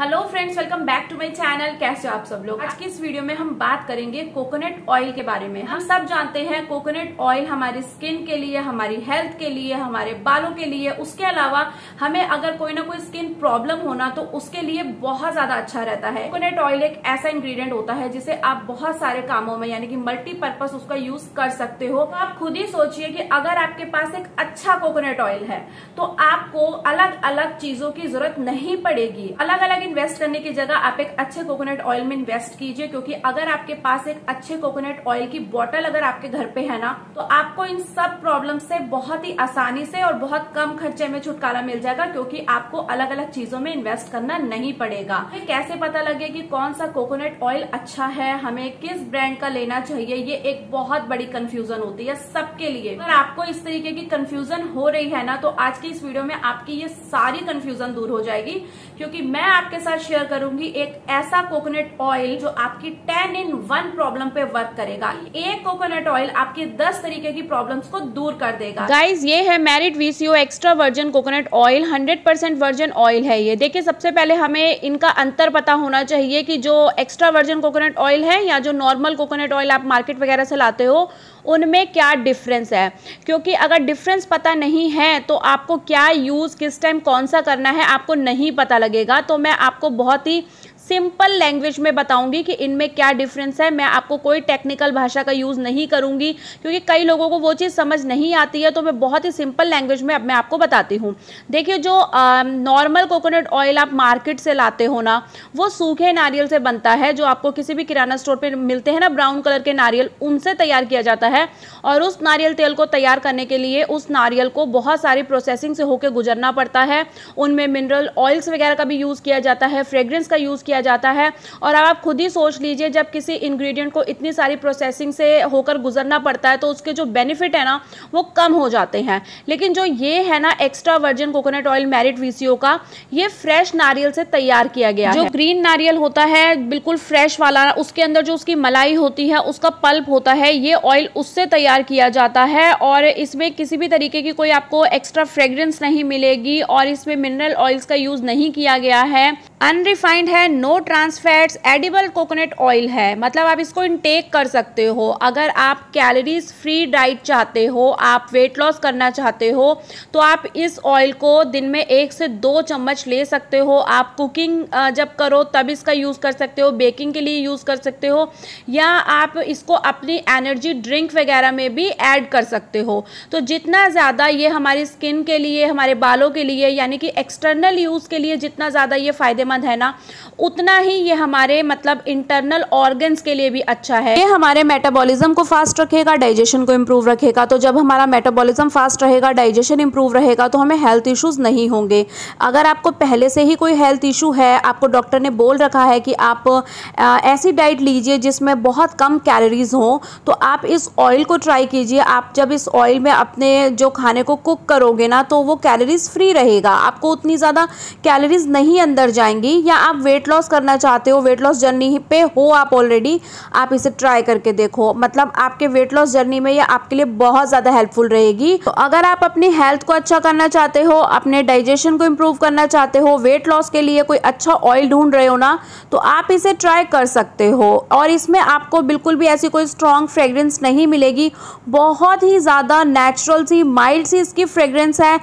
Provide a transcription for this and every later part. Hello friends, welcome back to my channel. कैसे हो आप सब लोग। आज की इस वीडियो में हम बात करेंगे कोकोनट ऑयल के बारे में। हम सब जानते हैं कोकोनट ऑयल हमारी स्किन के लिए, हमारी हेल्थ के लिए, हमारे बालों के लिए, उसके अलावा हमें अगर कोई ना कोई स्किन प्रॉब्लम होना तो उसके लिए बहुत ज्यादा अच्छा रहता है। कोकोनट ऑयल एक ऐसा इंग्रेडिएंट होता है जिसे आप बहुत सारे कामों में यानी कि मल्टीपर्पज उसका यूज कर सकते हो। आप खुद ही सोचिए कि अगर आपके पास एक अच्छा कोकोनट ऑयल है तो आपको अलग अलग चीजों की जरूरत नहीं पड़ेगी। अलग अलग इन्वेस्ट करने की जगह आप एक अच्छे कोकोनट ऑयल में इन्वेस्ट कीजिए, क्योंकि अगर आपके पास एक अच्छे कोकोनट ऑयल की बोतल अगर आपके घर पे है ना, तो आपको इन सब प्रॉब्लम से बहुत ही आसानी से और बहुत कम खर्चे में छुटकारा मिल जाएगा, क्योंकि आपको अलग अलग चीजों में इन्वेस्ट करना नहीं पड़ेगा। हमें कैसे पता लगे कि कौन सा कोकोनट ऑयल अच्छा है, हमें किस ब्रांड का लेना चाहिए, ये एक बहुत बड़ी कंफ्यूजन होती है सबके लिए। अगर आपको इस तरीके की कंफ्यूजन हो रही है ना, तो आज की इस वीडियो में आपकी ये सारी कंफ्यूजन दूर हो जाएगी, क्योंकि मैं आपके साथ शेयर करूंगी एक ऐसा कोकोनट ऑयल जो आपकी 10 in 1 प्रॉब्लम पे वर्क करेगा। एक कोकोनट ऑयल आपकी 10 तरीके की प्रॉब्लम्स को दूर कर देगा। गाइस, ये है Merit VCO extra virgin coconut oil, 100% virgin oil है ये। देखिए, सबसे पहले हमें इनका अंतर पता होना चाहिए कि जो एक्स्ट्रा वर्जिन कोकोनट ऑयल है या जो नॉर्मल कोकोनट ऑयल आप मार्केट वगैरह से लाते हो, उनमें क्या डिफरेंस है। क्योंकि अगर डिफरेंस पता नहीं है तो आपको क्या यूज किस टाइम कौन सा करना है आपको नहीं पता लगेगा। तो मैं आपको बहुत ही सिंपल लैंग्वेज में बताऊंगी कि इनमें क्या डिफरेंस है। मैं आपको कोई टेक्निकल भाषा का यूज़ नहीं करूंगी, क्योंकि कई लोगों को वो चीज़ समझ नहीं आती है, तो मैं बहुत ही सिंपल लैंग्वेज में अब मैं आपको बताती हूँ। देखिए, जो नॉर्मल कोकोनट ऑयल आप मार्केट से लाते हो ना, वो सूखे नारियल से बनता है, जो आपको किसी भी किराना स्टोर पर मिलते हैं ना, ब्राउन कलर के नारियल, उनसे तैयार किया जाता है। और उस नारियल तेल को तैयार करने के लिए उस नारियल को बहुत सारी प्रोसेसिंग से होकर गुजरना पड़ता है। उनमें मिनरल ऑयल्स वगैरह का भी यूज़ किया जाता है, फ्रेग्रेंस का यूज़ किया जाता है। और अब आप खुद ही सोच लीजिए, जब किसी इंग्रेडिएंट को इतनी सारी प्रोसेसिंग से होकर गुजरना पड़ता है तो उसके जो बेनिफिट है ना, वो कम हो जाते हैं। लेकिन जो ये है ना extra virgin coconut oil Merit VCO का, ये फ्रेश नारियल से तैयार किया गया है। जो ग्रीन नारियल होता है, बिल्कुल फ्रेश वाला, उसके अंदर जो उसकी मलाई होती है, उसका पल्प होता है, ये ऑयल उससे तैयार किया जाता है। और इसमें किसी भी तरीके की कोई आपको एक्स्ट्रा फ्रेग्रेंस नहीं मिलेगी, और इसमें मिनरल ऑयल्स का यूज नहीं किया गया है। अनरिफाइंड है, no trans fats, edible coconut oil है। मतलब आप इसको इनटेक कर सकते हो। अगर आप कैलोरीज फ्री डाइट चाहते हो, आप वेट लॉस करना चाहते हो, तो आप इस ऑयल को दिन में 1 से 2 चम्मच ले सकते हो। आप कुकिंग जब करो तब इसका यूज़ कर सकते हो, बेकिंग के लिए यूज़ कर सकते हो, या आप इसको अपनी एनर्जी ड्रिंक वगैरह में भी ऐड कर सकते हो। तो जितना ज़्यादा ये हमारी स्किन के लिए, हमारे बालों के लिए, यानी कि एक्सटर्नल यूज़ के लिए जितना ज़्यादा ये फ़ायदेमंद है ना, उतना ही ये हमारे मतलब इंटरनल ऑर्गन्स के लिए भी अच्छा है। ये हमारे मेटाबॉलिज्म को फास्ट रखेगा, डाइजेशन को इम्प्रूव रखेगा। तो जब हमारा मेटाबॉलिज्म फास्ट रहेगा, डाइजेशन इम्प्रूव रहेगा, तो हमें हेल्थ इश्यूज नहीं होंगे। अगर आपको पहले से ही कोई हेल्थ इशू है, आपको डॉक्टर ने बोल रखा है कि आप ऐसी डाइट लीजिए जिसमें बहुत कम कैलोरीज हो, तो आप इस ऑयल को ट्राई कीजिए। आप जब इस ऑयल में अपने जो खाने को कुक करोगे ना, तो वो कैलोरीज फ्री रहेगा, आपको उतनी ज़्यादा कैलोरीज नहीं अंदर जाएंगी। या आप वेट लॉस करना चाहते हो, वेट लॉस जर्नी पे हो आप ऑलरेडी, आप इसे ट्राई करके देखो। मतलब आपके वेट लॉस जर्नी में ये आपके लिए बहुत ज़्यादा हेल्पफुल रहेगी। तो अगर आप अपनी हेल्थ को अच्छा करना चाहते हो, अपने डाइजेशन को इम्प्रूव करना चाहते हो, वेट लॉस के लिए कोई अच्छा ऑयल ढूंढ रहे हो ना, तो आप इसे ट्राई कर सकते हो। और इसमें आपको बिल्कुल भी ऐसी कोई स्ट्रॉन्ग फ्रेग्रेंस नहीं मिलेगी, बहुत ही ज़्यादा नेचुरल सी, माइल्ड सी इसकी फ्रेग्रेंस है।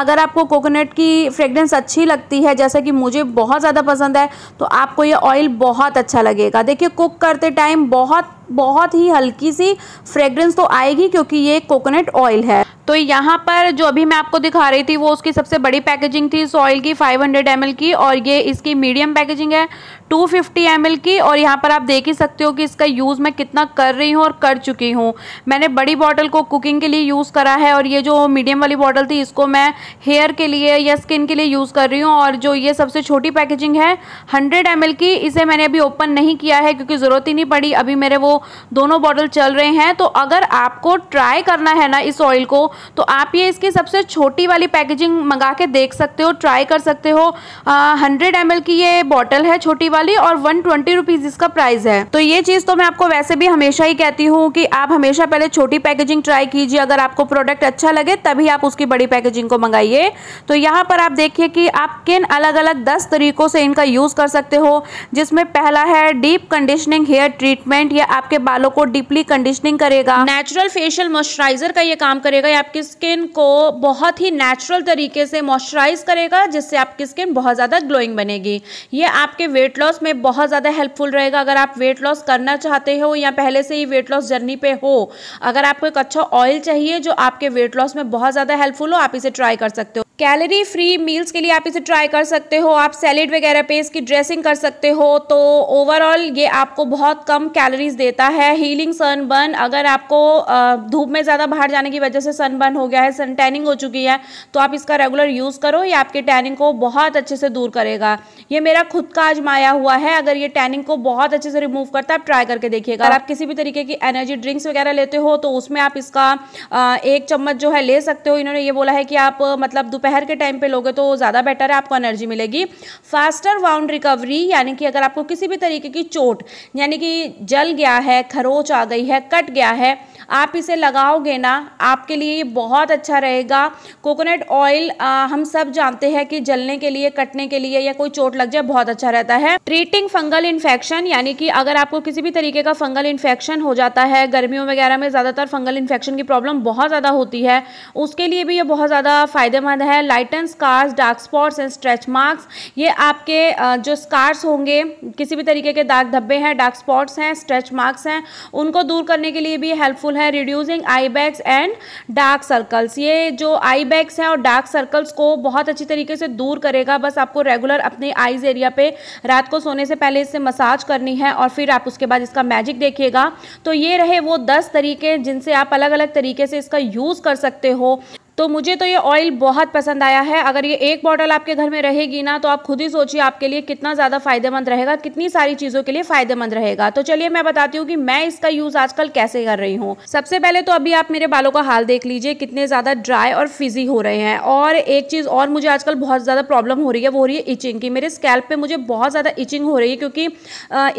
अगर आपको कोकोनट की फ्रेग्रेंस अच्छी लगती है, जैसा कि मुझे बहुत ज़्यादा पसंद है, तो आपको ये ऑयल बहुत अच्छा लगेगा। देखिए, कुक करते टाइम बहुत ही हल्की सी फ्रेग्रेंस तो आएगी, क्योंकि ये कोकोनट ऑयल है। तो यहाँ पर जो अभी मैं आपको दिखा रही थी, वो उसकी सबसे बड़ी पैकेजिंग थी इस ऑयल की, 500 ml की, और ये इसकी मीडियम पैकेजिंग है 250 ml की। और यहाँ पर आप देख ही सकते हो कि इसका यूज़ मैं कितना कर रही हूँ और कर चुकी हूँ। मैंने बड़ी बॉटल को कुकिंग के लिए यूज़ करा है, और ये जो मीडियम वाली बॉटल थी इसको मैं हेयर के लिए या स्किन के लिए यूज़ कर रही हूँ। और जो ये सबसे छोटी पैकेजिंग है 100 ml की, इसे मैंने अभी ओपन नहीं किया है, क्योंकि ज़रूरत ही नहीं पड़ी। अभी मेरे वो दोनों बॉटल चल रहे हैं। तो अगर आपको ट्राई करना है ना इस ऑयल को, तो आप ये इसकी सबसे छोटी वाली पैकेजिंग मंगा के देख सकते हो, ट्राई कर सकते हो। 100 ml की ये बॉटल है छोटी वाली और 120 रुपीज इसका प्राइस है। तो ये चीज़ तो मैं आपको वैसे भी हमेशा ही कहती हूँ कि आप हमेशा पहले छोटी पैकेजिंग ट्राई कीजिए, अगर आपको प्रोडक्ट अच्छा लगे तभी आप उसकी बड़ी पैकेजिंग को मंगाइए। तो यहाँ पर आप देखिए कि आप किन अलग अलग 10 तरीकों से इनका यूज़ कर सकते हो, जिसमें पहला है डीप कंडीशनिंग हेयर ट्रीटमेंट। ये आपके बालों को डीपली कंडीशनिंग करेगा। नेचुरल फेशियल मॉइस्चराइजर का ये काम करेगा, ये आपकी स्किन को बहुत ही नेचुरल तरीके से मॉइस्चराइज करेगा, जिससे आपकी स्किन बहुत ज़्यादा ग्लोइंग बनेगी। ये आपके वेट लॉस में बहुत ज़्यादा हेल्पफुल रहेगा। अगर आप वेट लॉस करना चाहते हो या पहले से ही वेट लॉस जर्नी पे हो, अगर आपको एक अच्छा ऑयल चाहिए जो आपके वेट लॉस में बहुत ज़्यादा हेल्पफुल हो, आप इसे ट्राई कर सकते हो। कैलोरी फ्री मील्स के लिए आप इसे ट्राई कर सकते हो, आप सैलेड वगैरह पे इसकी ड्रेसिंग कर सकते हो। तो ओवरऑल ये आपको बहुत कम कैलोरीज देता है। हीलिंग सनबर्न, अगर आपको धूप में ज़्यादा बाहर जाने की वजह से सनबर्न हो गया है, सन टैनिंग हो चुकी है, तो आप इसका रेगुलर यूज़ करो, ये आपके टैनिंग को बहुत अच्छे से दूर करेगा। ये मेरा खुद का आजमाया हुआ है, अगर ये टैनिंग को बहुत अच्छे से रिमूव करता है, आप ट्राई करके देखिएगा। अगर आप किसी भी तरीके की एनर्जी ड्रिंक्स वगैरह लेते हो तो उसमें आप इसका 1 चम्मच जो है ले सकते हो। इन्होंने ये बोला है कि आप मतलब दोपहर के टाइम पे लोगे तो ज़्यादा बेटर है, आपको एनर्जी मिलेगी। फास्टर वाउंड रिकवरी, यानी कि अगर आपको किसी भी तरीके की चोट, यानी कि जल गया है, खरोच आ गई है, कट गया है, आप इसे लगाओगे ना, आपके लिए बहुत अच्छा रहेगा। कोकोनट ऑयल हम सब जानते हैं कि जलने के लिए, कटने के लिए या कोई चोट लग जाए बहुत अच्छा रहता है। ट्रीटिंग फंगल इन्फेक्शन, यानी कि अगर आपको किसी भी तरीके का फंगल इन्फेक्शन हो जाता है, गर्मियों वगैरह में ज़्यादातर फंगल इन्फेक्शन की प्रॉब्लम बहुत ज़्यादा होती है, उसके लिए भी ये बहुत ज़्यादा फायदेमंद है। Lighten scars, dark spots and stretch marks, ये आपके जो स्कार्स होंगे, किसी भी तरीके के दाग धब्बे हैं, डार्क स्पॉट्स हैं, स्ट्रेच मार्क्स हैं, उनको दूर करने के लिए भी हेल्पफुल है। Reducing eye bags and dark circles, ये जो आई बैग्स हैं और डार्क सर्कल्स को बहुत अच्छी तरीके से दूर करेगा। बस आपको रेगुलर अपने आईज एरिया पे रात को सोने से पहले इससे मसाज करनी है और फिर आप उसके बाद इसका मैजिक देखिएगा। तो ये रहे वो 10 तरीके जिनसे आप अलग अलग तरीके से इसका यूज़ कर सकते हो। तो मुझे तो ये ऑयल बहुत पसंद आया है। अगर ये 1 बॉटल आपके घर में रहेगी ना, तो आप खुद ही सोचिए आपके लिए कितना ज़्यादा फायदेमंद रहेगा, कितनी सारी चीज़ों के लिए फायदेमंद रहेगा। तो चलिए मैं बताती हूँ कि मैं इसका यूज़ आजकल कैसे कर रही हूँ। सबसे पहले तो अभी आप मेरे बालों का हाल देख लीजिए, कितने ज़्यादा ड्राई और फिजी हो रहे हैं। और एक चीज़ और मुझे आजकल बहुत ज़्यादा प्रॉब्लम हो रही है, वो हो रही है इचिंग की। मेरे स्कैल्प पर मुझे बहुत ज़्यादा इचिंग हो रही है, क्योंकि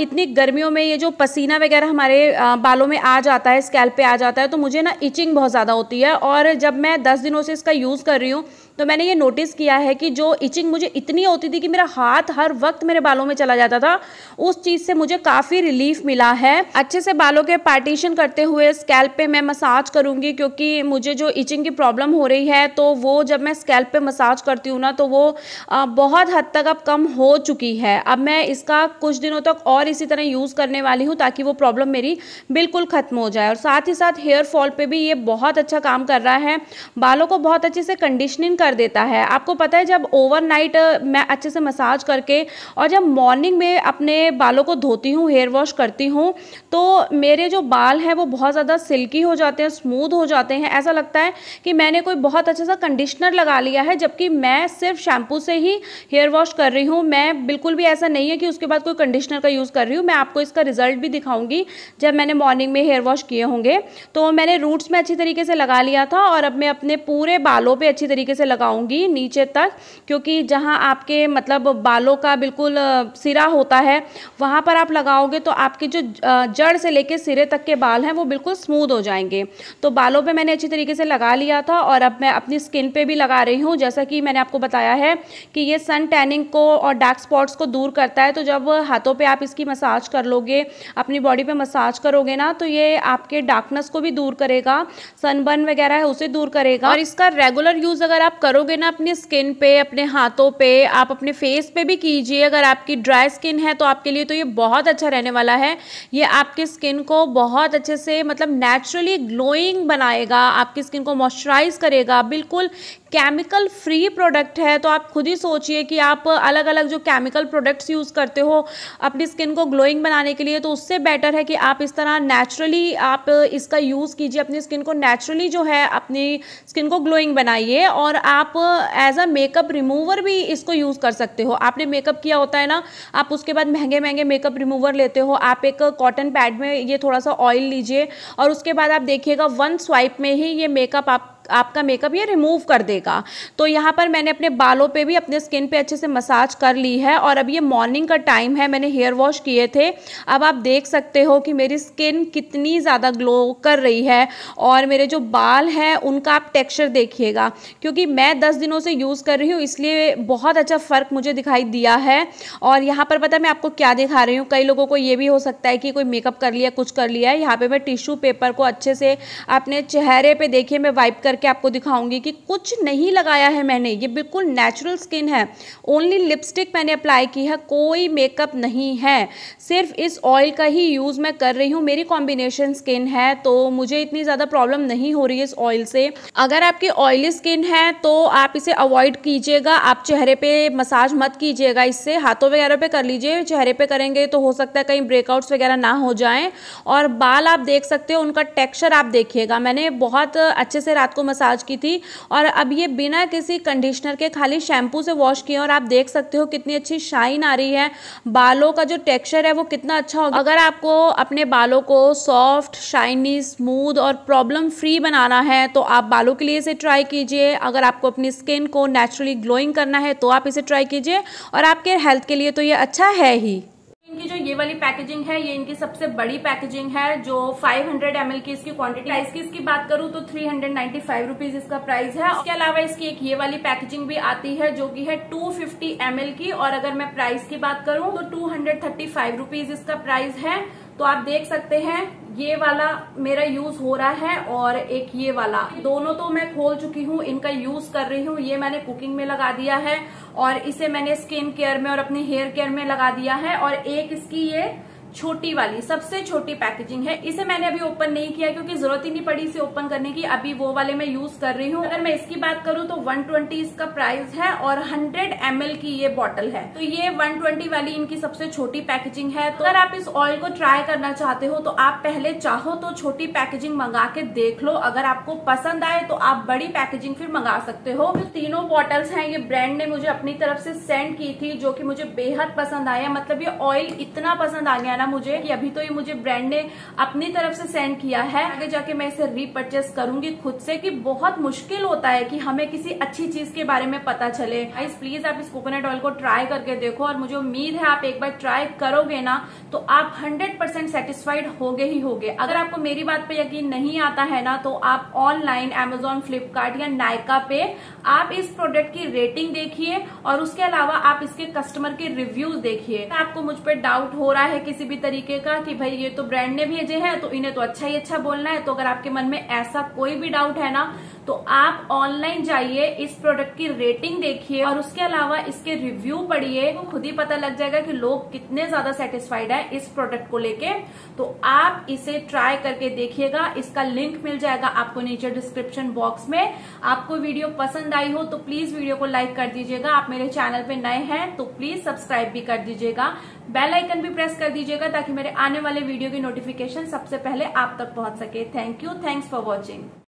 इतनी गर्मियों में ये जो पसीना वगैरह हमारे बालों में आ जाता है, स्कैल्प पर आ जाता है, तो मुझे ना इचिंग बहुत ज़्यादा होती है। और जब मैं 10 दिनों से इसका यूज़ कर रही हूँ तो मैंने ये नोटिस किया है कि जो इचिंग मुझे इतनी होती थी कि मेरा हाथ हर वक्त मेरे बालों में चला जाता था, उस चीज़ से मुझे काफ़ी रिलीफ मिला है। अच्छे से बालों के पार्टीशन करते हुए स्कैल्प पे मैं मसाज करूँगी, क्योंकि मुझे जो इचिंग की प्रॉब्लम हो रही है, तो वो जब मैं स्कैल्प पे मसाज करती हूँ ना, तो वो बहुत हद तक अब कम हो चुकी है। अब मैं इसका कुछ दिनों तक और इसी तरह यूज़ करने वाली हूँ, ताकि वो प्रॉब्लम मेरी बिल्कुल ख़त्म हो जाए। और साथ ही साथ हेयर फॉल पर भी ये बहुत अच्छा काम कर रहा है, बालों को बहुत अच्छे से कंडीशनिंग कर देता है। आपको पता है, जब ओवरनाइट मैं अच्छे से मसाज करके और जब मॉर्निंग में अपने बालों को धोती हूँ, हेयर वॉश करती हूँ, तो मेरे जो बाल हैं वो बहुत ज़्यादा सिल्की हो जाते हैं, स्मूथ हो जाते हैं। ऐसा लगता है कि मैंने कोई बहुत अच्छा सा कंडीशनर लगा लिया है, जबकि मैं सिर्फ शैम्पू से ही हेयर वॉश कर रही हूँ। मैं बिल्कुल भी ऐसा नहीं है कि उसके बाद कोई कंडीशनर का यूज़ कर रही हूँ। मैं आपको इसका रिजल्ट भी दिखाऊँगी जब मैंने मॉर्निंग में हेयर वॉश किए होंगे। तो मैंने रूट्स में अच्छी तरीके से लगा लिया था और अब मैं अपने पूरे बालों पे अच्छी तरीके से लगाऊंगी नीचे तक, क्योंकि जहां आपके मतलब बालों का बिल्कुल सिरा होता है वहां पर आप लगाओगे तो आपके जो जड़ से लेके सिरे तक के बाल हैं वो बिल्कुल स्मूथ हो जाएंगे। तो बालों पे मैंने अच्छी तरीके से लगा लिया था और अब मैं अपनी स्किन पे भी लगा रही हूँ। जैसा कि मैंने आपको बताया है कि ये सन टैनिंग को और डार्क स्पॉट्स को दूर करता है, तो जब हाथों पर आप इसकी मसाज कर लोगे, अपनी बॉडी पर मसाज करोगे ना, तो ये आपके डार्कनेस को भी दूर करेगा, सनबर्न वगैरह है उसे दूर करेगा। और इसका रेगुलर यूज़ अगर आप करोगे ना, अपनी स्किन पे, अपने हाथों पे, आप अपने फेस पे भी कीजिए। अगर आपकी ड्राई स्किन है तो आपके लिए तो ये बहुत अच्छा रहने वाला है। ये आपकी स्किन को बहुत अच्छे से मतलब नेचुरली ग्लोइंग बनाएगा, आपकी स्किन को मॉइस्चराइज करेगा, बिल्कुल केमिकल फ्री प्रोडक्ट है, तो आप खुद ही सोचिए कि आप अलग अलग जो केमिकल प्रोडक्ट्स यूज़ करते हो अपनी स्किन को ग्लोइंग बनाने के लिए, तो उससे बेटर है कि आप इस तरह नेचुरली आप इसका यूज़ कीजिए, अपनी स्किन को नेचुरली जो है अपनी स्किन को ग्लोइंग बनाइए। और आप एज अ मेकअप रिमूवर भी इसको यूज़ कर सकते हो। आपने मेकअप किया होता है ना, आप उसके बाद महंगे महंगे मेकअप रिमूवर लेते हो, आप एक कॉटन पैड में ये थोड़ा सा ऑयल लीजिए और उसके बाद आप देखिएगा वन स्वाइप में ही ये मेकअप आपका मेकअप ये रिमूव कर देगा। तो यहाँ पर मैंने अपने बालों पे भी अपने स्किन पे अच्छे से मसाज कर ली है और अब ये मॉर्निंग का टाइम है, मैंने हेयर वॉश किए थे। अब आप देख सकते हो कि मेरी स्किन कितनी ज़्यादा ग्लो कर रही है और मेरे जो बाल हैं उनका आप टेक्स्चर देखिएगा, क्योंकि मैं 10 दिनों से यूज़ कर रही हूँ इसलिए बहुत अच्छा फ़र्क मुझे दिखाई दिया है। और यहाँ पर पता है मैं आपको क्या दिखा रही हूँ, कई लोगों को ये भी हो सकता है कि कोई मेकअप कर लिया, कुछ कर लिया है। यहाँ पर मैं टिश्यू पेपर को अच्छे से अपने चेहरे पर देखिए मैं वाइप के आपको दिखाऊंगी कि कुछ नहीं लगाया है मैंने, ये बिल्कुल नेचुरल स्किन है। ओनली लिपस्टिक मैंने अप्लाई की है, कोई मेकअप नहीं है, सिर्फ इस ऑयल का ही यूज़ मैं कर रही हूँ। मेरी कॉम्बिनेशन स्किन है तो मुझे इतनी ज़्यादा प्रॉब्लम नहीं हो रही है इस ऑयल से। अगर आपकी ऑयली स्किन है तो आप इसे अवॉइड कीजिएगा, आप चेहरे पर मसाज मत कीजिएगा, इससे हाथों वगैरह पर कर लीजिए, चेहरे पर करेंगे तो हो सकता है कहीं ब्रेकआउट्स वगैरह ना हो जाएँ। और बाल आप देख सकते हो, उनका टेक्स्चर आप देखिएगा, मैंने बहुत अच्छे से रात को मसाज की थी और अब ये बिना किसी कंडीशनर के खाली शैम्पू से वॉश किए और आप देख सकते हो कितनी अच्छी शाइन आ रही है, बालों का जो टेक्सचर है वो कितना अच्छा होगा। अगर आपको अपने बालों को सॉफ्ट, शाइनी, स्मूथ और प्रॉब्लम फ्री बनाना है तो आप बालों के लिए इसे ट्राई कीजिए। अगर आपको अपनी स्किन को नेचुरली ग्लोइंग करना है तो आप इसे ट्राई कीजिए और आपके हेल्थ के लिए तो ये अच्छा है ही। इनकी जो ये वाली पैकेजिंग है ये इनकी सबसे बड़ी पैकेजिंग है, जो 500 ml की इसकी क्वांटिटी है। इसकी बात करूँ तो 395 रुपीज इसका प्राइस है। इसके अलावा इसकी एक ये वाली पैकेजिंग भी आती है जो कि है 250 ml की, और अगर मैं प्राइस की बात करूँ तो 235 रुपीज इसका प्राइस है। तो आप देख सकते हैं ये वाला मेरा यूज हो रहा है और एक ये वाला, दोनों तो मैं खोल चुकी हूँ, इनका यूज कर रही हूँ। ये मैंने कुकिंग में लगा दिया है और इसे मैंने स्किन केयर में और अपने हेयर केयर में लगा दिया है। और एक इसकी ये छोटी वाली सबसे छोटी पैकेजिंग है, इसे मैंने अभी ओपन नहीं किया क्योंकि जरूरत ही नहीं पड़ी इसे ओपन करने की, अभी वो वाले मैं यूज कर रही हूँ। अगर मैं इसकी बात करूँ तो 120 इसका प्राइस है और 100 ml की ये बॉटल है। तो ये 120 वाली इनकी सबसे छोटी पैकेजिंग है। तो अगर आप इस ऑयल को ट्राई करना चाहते हो तो आप पहले चाहो तो छोटी पैकेजिंग मंगा के देख लो, अगर आपको पसंद आए तो आप बड़ी पैकेजिंग फिर मंगा सकते हो। तो तीनों बॉटल्स हैं ये ब्रांड ने मुझे अपनी तरफ से सेंड की थी, जो कि मुझे बेहद पसंद आया। मतलब ये ऑयल इतना पसंद आ गया ना मुझे कि अभी तो ये मुझे ब्रांड ने अपनी तरफ से सेंड किया है, आगे जाके मैं इसे रीपर्चेस करूंगी खुद से। कि बहुत मुश्किल होता है कि हमें किसी अच्छी चीज के बारे में पता चले। गाइस प्लीज आप इस कोकोनट ऑयल को ट्राई करके देखो और मुझे उम्मीद है आप एक बार ट्राई करोगे ना तो आप 100% सेटिस्फाइड होगे ही होगे। अगर आपको मेरी बात पे यकीन नहीं आता है ना तो आप ऑनलाइन Amazon, फ्लिपकार्ट या नायका पे आप इस प्रोडक्ट की रेटिंग देखिए और उसके अलावा आप इसके कस्टमर के रिव्यूज देखिए। आपको मुझ पर डाउट हो रहा है किसी भी तरीके का कि भाई ये तो ब्रांड ने भेजे हैं तो इन्हें तो अच्छा ही अच्छा बोलना है, तो अगर आपके मन में ऐसा कोई भी डाउट है ना तो आप ऑनलाइन जाइए, इस प्रोडक्ट की रेटिंग देखिए और उसके अलावा इसके रिव्यू पढ़िए, तो खुद ही पता लग जाएगा कि लोग कितने ज्यादा सेटिस्फाइड हैं इस प्रोडक्ट को लेके। तो आप इसे ट्राई करके देखिएगा, इसका लिंक मिल जाएगा आपको नीचे डिस्क्रिप्शन बॉक्स में। आपको वीडियो पसंद आई हो तो प्लीज वीडियो को लाइक कर दीजिएगा, आप मेरे चैनल पे नए हैं तो प्लीज सब्सक्राइब भी कर दीजिएगा, बेल आइकन भी प्रेस कर दीजिएगा ताकि मेरे आने वाले वीडियो की नोटिफिकेशन सबसे पहले आप तक पहुंच सके। Thank you, thanks for watching.